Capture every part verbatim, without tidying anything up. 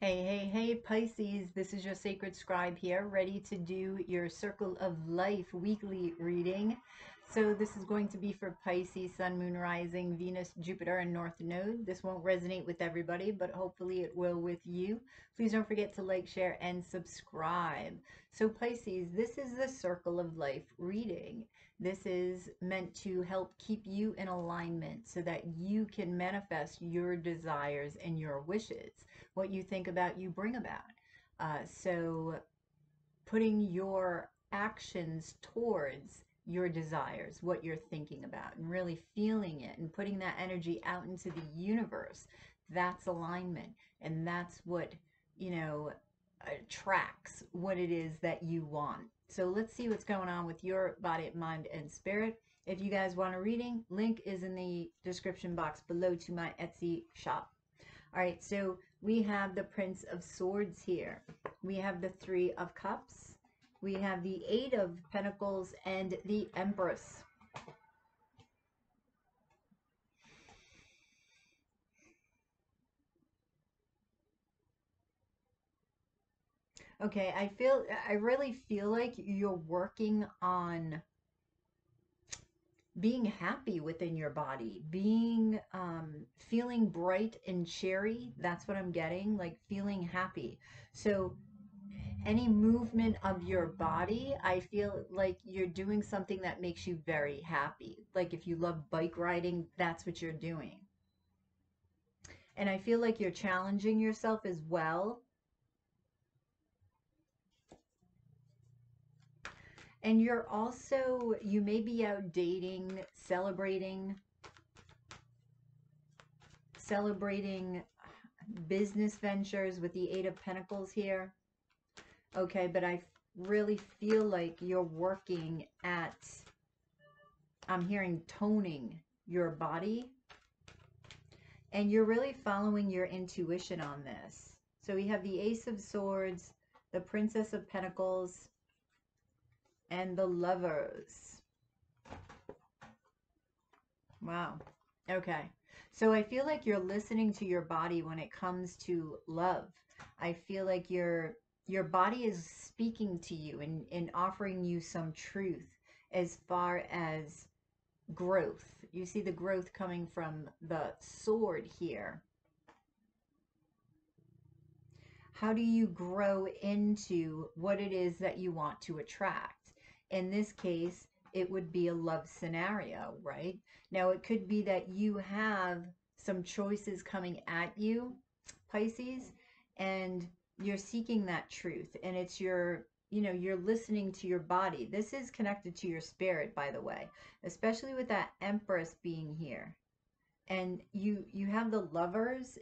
Hey, hey, hey, Pisces, this is your sacred scribe here, ready to do your Circle of Life weekly reading. So this is going to be for Pisces, Sun, Moon, Rising, Venus, Jupiter, and North Node. This won't resonate with everybody, but hopefully it will with you. Please don't forget to like, share, and subscribe. So Pisces, this is the Circle of Life reading. This is meant to help keep you in alignment so that you can manifest your desires and your wishes. What you think about, you bring about. Uh, so putting your actions towards your desires, what you're thinking about, and really feeling it and putting that energy out into the universe, that's alignment. And that's what, you know, attracts what it is that you want. So let's see what's going on with your body, mind, and spirit. If you guys want a reading, link is in the description box below to my Etsy shop. All right, so we have the Prince of Swords here. We have the Three of Cups. We have the Eight of Pentacles and the Empress. Okay, I feel, I really feel like you're working on being happy within your body, being, um, feeling bright and cheery. That's what I'm getting, like feeling happy. So any movement of your body, I feel like you're doing something that makes you very happy. Like if you love bike riding, that's what you're doing. And I feel like you're challenging yourself as well. And you're also, you may be out dating, celebrating, celebrating business ventures with the Eight of Pentacles here. Okay, but I really feel like you're working at, I'm hearing toning your body. And you're really following your intuition on this. So we have the Ace of Swords, the Princess of Pentacles, and the Lovers. Wow. Okay. So I feel like you're listening to your body when it comes to love. I feel like your your body is speaking to you and, and offering you some truth as far as growth. You see the growth coming from the sword here. How do you grow into what it is that you want to attract? In this case, it would be a love scenario, right? Now, it could be that you have some choices coming at you, Pisces, and you're seeking that truth. And it's your, you know, you're listening to your body. This is connected to your spirit, by the way, especially with that Empress being here. And you, you have the Lovers.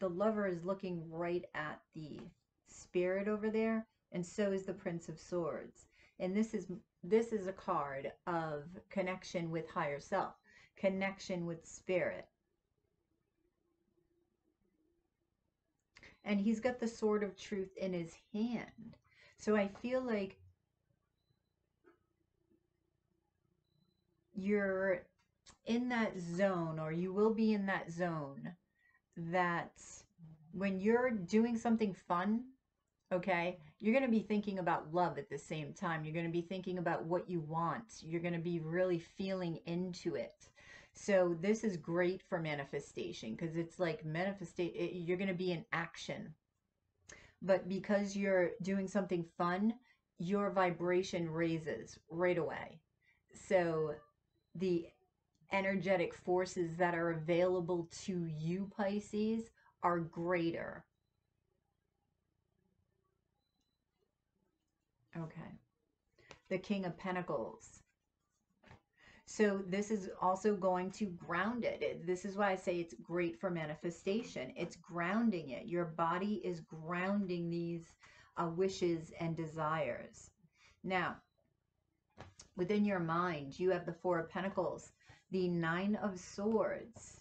The Lover is looking right at the spirit over there. And so is the Prince of Swords. And this is, this is a card of connection with higher self, connection with spirit. And he's got the sword of truth in his hand. So I feel like you're in that zone, or you will be in that zone, that when you're doing something fun, okay, you're going to be thinking about love at the same time. You're going to be thinking about what you want. You're going to be really feeling into it. So this is great for manifestation, because it's like manifestate, you're going to be in action. But because you're doing something fun, your vibration raises right away. So the energetic forces that are available to you, Pisces, are greater. Okay, the King of Pentacles. So this is also going to ground it. This is why I say it's great for manifestation. It's grounding it. Your body is grounding these uh, wishes and desires. Now, within your mind, you have the Four of Pentacles, the Nine of Swords,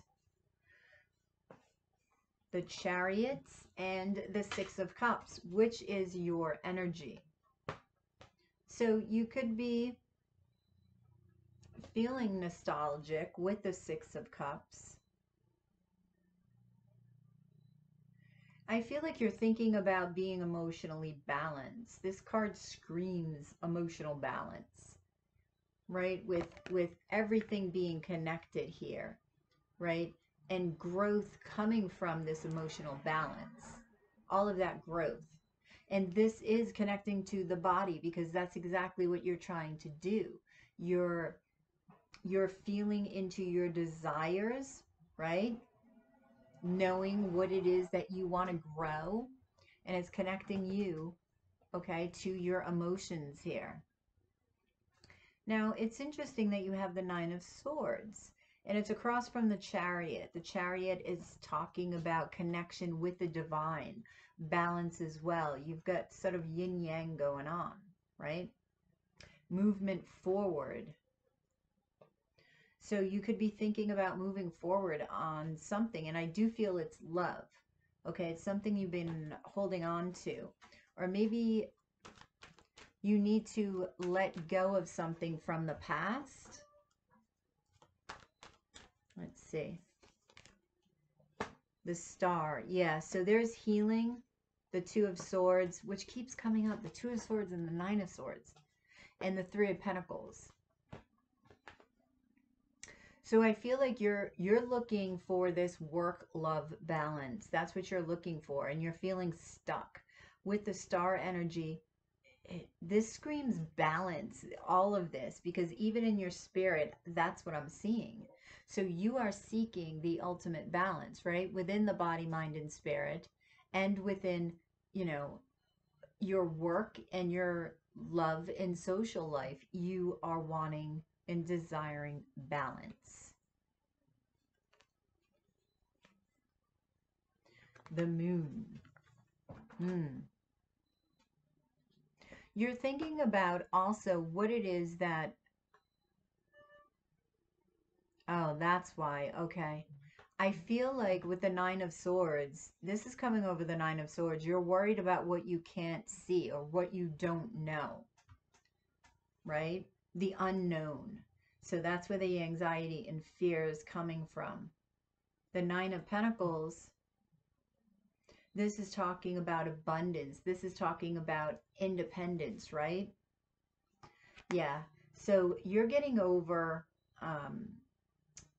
the Chariots, and the Six of Cups, which is your energy. So you could be feeling nostalgic with the Six of Cups. I feel like you're thinking about being emotionally balanced. This card screams emotional balance, right? With, with everything being connected here, right? And growth coming from this emotional balance, all of that growth. And this is connecting to the body, because that's exactly what you're trying to do. You're, you're feeling into your desires, right? Knowing what it is that you want to grow, and it's connecting you, okay, to your emotions here. Now, it's interesting that you have the Nine of Swords, and it's across from the Chariot. The Chariot is talking about connection with the divine, balance as well. You've got sort of yin-yang going on, right? Movement forward. So you could be thinking about moving forward on something, and I do feel it's love, okay? It's something you've been holding on to, or maybe you need to let go of something from the past. Let's see. The Star, yeah, so there's healing, the Two of Swords, which keeps coming up, the Two of Swords and the Nine of Swords, and the Three of Pentacles. So I feel like you're you're looking for this work-love balance. That's what you're looking for, and you're feeling stuck. With the Star energy, it, this screams balance, all of this, because even in your spirit, that's what I'm seeing. So you are seeking the ultimate balance, right? Within the body, mind, and spirit, and within, you know, your work and your love and social life, you are wanting and desiring balance. The Moon. Hmm. You're thinking about also what it is that, oh, that's why, okay. I feel like with the Nine of Swords, this is coming over the Nine of Swords, you're worried about what you can't see or what you don't know, right? The unknown. So that's where the anxiety and fear is coming from. The Nine of Pentacles, this is talking about abundance. This is talking about independence, right? Yeah, so you're getting over um,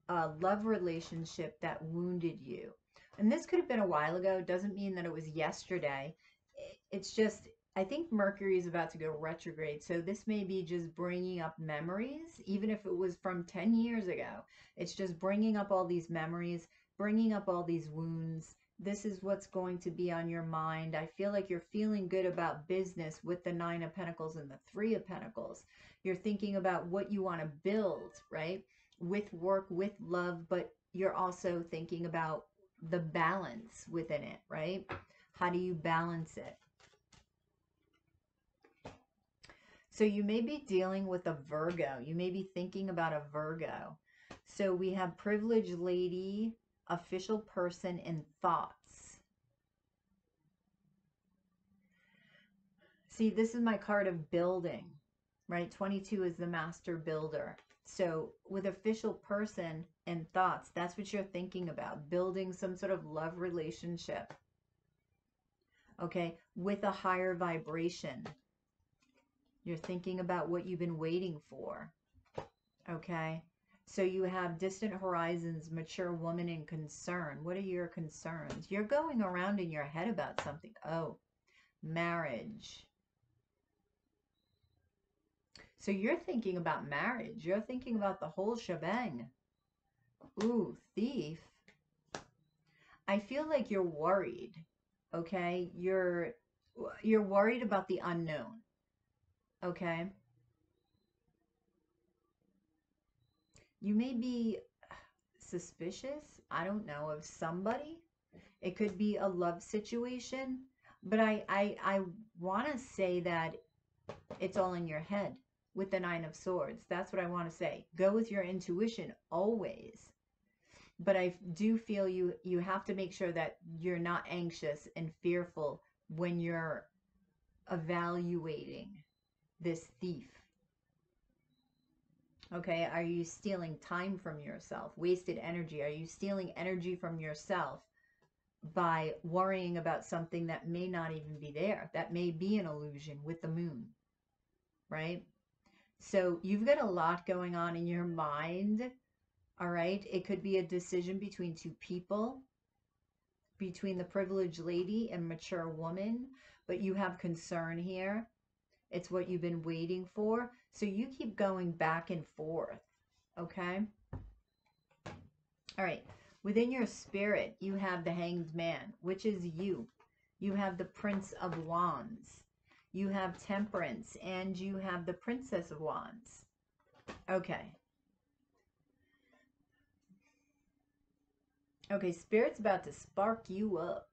a love relationship that wounded you. And this could have been a while ago. It doesn't mean that it was yesterday. It's just, I think Mercury is about to go retrograde, so this may be just bringing up memories, even if it was from ten years ago. It's just bringing up all these memories, bringing up all these wounds. This is what's going to be on your mind. I feel like you're feeling good about business with the Nine of Pentacles and the Three of Pentacles. You're thinking about what you want to build, right? With work, with love, but you're also thinking about the balance within it, right? How do you balance it? So you may be dealing with a Virgo. You may be thinking about a Virgo. So we have privileged lady, official person, and thoughts. See, this is my card of building, right? twenty-two is the master builder. So with official person and thoughts, that's what you're thinking about, building some sort of love relationship, okay, with a higher vibration. You're thinking about what you've been waiting for, okay? So you have distant horizons, mature woman, and concern. What are your concerns? You're going around in your head about something. Oh, marriage. So you're thinking about marriage. You're thinking about the whole shebang. Ooh, thief. I feel like you're worried, okay? You're, you're worried about the unknown. Okay. You may be suspicious, I don't know, of somebody. It could be a love situation, but I, I, I want to say that it's all in your head with the Nine of Swords. That's what I want to say. Go with your intuition always. But I do feel you, you have to make sure that you're not anxious and fearful when you're evaluating this thief. Okay, are you stealing time from yourself? Wasted energy. Are you stealing energy from yourself by worrying about something that may not even be there. That may be an illusion with the moon, right? So you've got a lot going on in your mind, all right? It could be a decision between two people, between the privileged lady and mature woman, but you have concern here. It's what you've been waiting for. So you keep going back and forth, okay? All right. Within your spirit, you have the Hanged Man, which is you. You have the Prince of Wands. You have Temperance, and you have the Princess of Wands. Okay. Okay, Spirit's about to spark you up.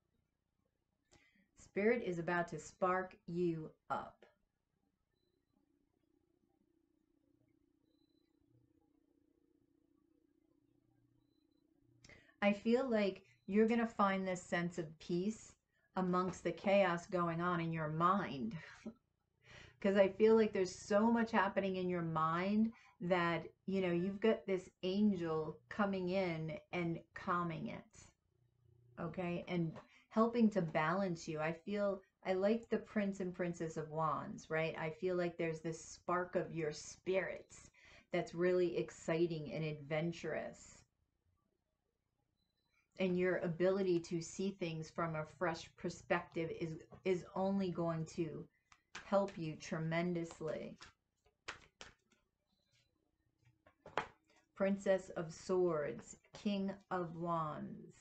Spirit is about to spark you up. I feel like you're going to find this sense of peace amongst the chaos going on in your mind. Because I feel like there's so much happening in your mind that, you know, you've got this angel coming in and calming it. Okay? And helping to balance you. I feel, I like the Prince and Princess of Wands, right? I feel like there's this spark of your spirits that's really exciting and adventurous. And your ability to see things from a fresh perspective is, is only going to help you tremendously. Princess of Swords, King of Wands,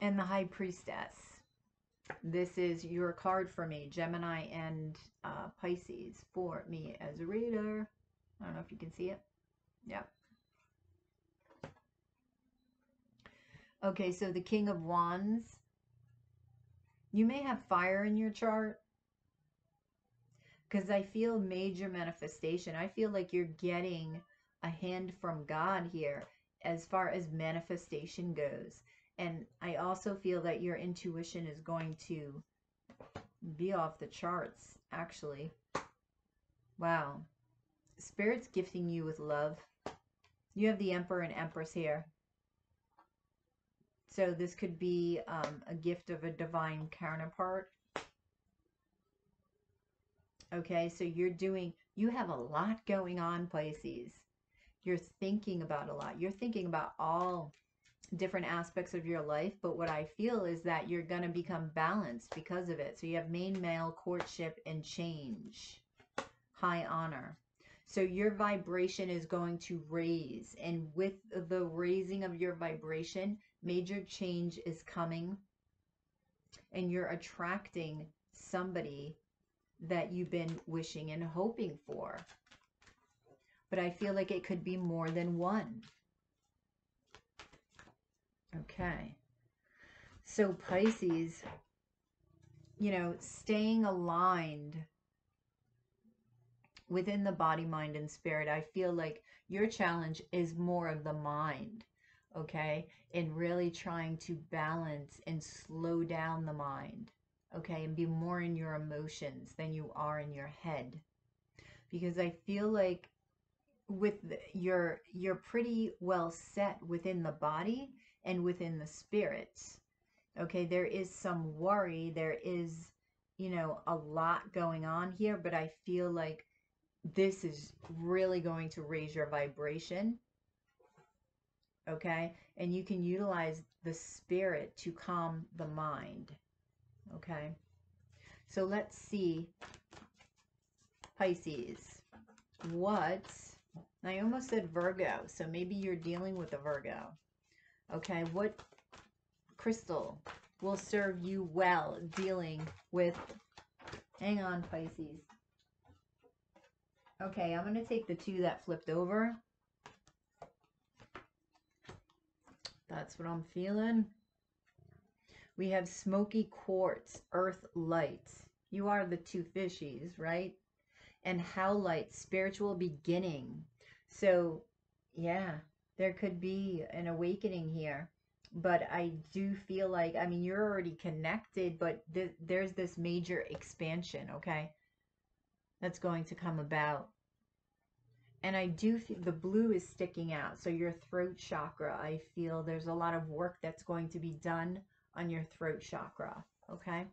and the High Priestess. This is your card for me, Gemini and uh, Pisces, for me as a reader. I don't know if you can see it. Yep. Okay, so the King of Wands. You may have fire in your chart, because I feel major manifestation. I feel like you're getting a hand from God here as far as manifestation goes. And I also feel that your intuition is going to be off the charts, actually. Wow. Spirit's gifting you with love. You have the Emperor and Empress here. So this could be um, a gift of a divine counterpart. Okay, so you're doing, you have a lot going on, Pisces. You're thinking about a lot. You're thinking about all different aspects of your life, but what I feel is that you're going to become balanced because of it. So you have main male, courtship, and change. High honor. So your vibration is going to raise, and with the raising of your vibration, major change is coming, and you're attracting somebody that you've been wishing and hoping for. But I feel like it could be more than one. Okay. So Pisces, you know, staying aligned within the body, mind, and spirit, I feel like your challenge is more of the mind. Okay, and really trying to balance and slow down the mind, okay, and be more in your emotions than you are in your head, because I feel like with the, you're you're pretty well set within the body and within the spirits. Okay, there is some worry, there is, you know, a lot going on here, but I feel like this is really going to raise your vibration. Okay, and you can utilize the spirit to calm the mind. Okay, so let's see, Pisces, what, I almost said Virgo, so maybe you're dealing with a Virgo. Okay, what crystal will serve you well dealing with, hang on, Pisces. Okay, I'm going to take the two that flipped over. That's what I'm feeling. We have smoky quartz, earth light. You are the two fishies, right? And howlite, spiritual beginning. So, yeah, there could be an awakening here. But I do feel like, I mean, you're already connected, but th there's this major expansion, okay? That's going to come about. And I do feel the blue is sticking out. So your throat chakra, I feel there's a lot of work that's going to be done on your throat chakra. Okay.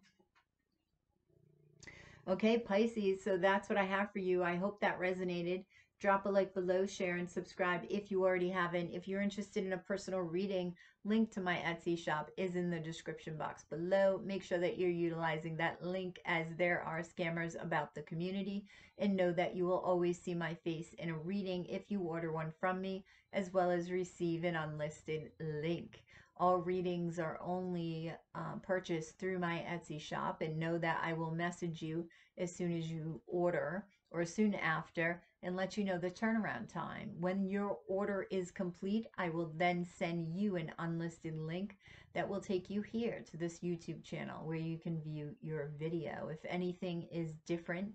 Okay, Pisces. So that's what I have for you. I hope that resonated. Drop a like below, share, and subscribe if you already haven't. If you're interested in a personal reading, link to my Etsy shop is in the description box below. Make sure that you're utilizing that link, as there are scammers about the community. And know that you will always see my face in a reading if you order one from me, as well as receive an unlisted link. All readings are only uh, purchased through my Etsy shop, and know that I will message you as soon as you order or soon after and let you know the turnaround time. When your order is complete, I will then send you an unlisted link that will take you here to this YouTube channel where you can view your video. If anything is different,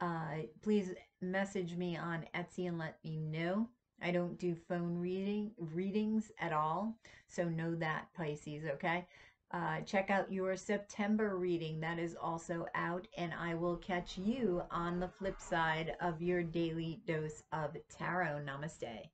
uh, please message me on Etsy and let me know. I don't do phone reading readings at all, so know that, Pisces, okay? Uh, check out your September reading. That is also out, and I will catch you on the flip side of your daily dose of tarot. Namaste.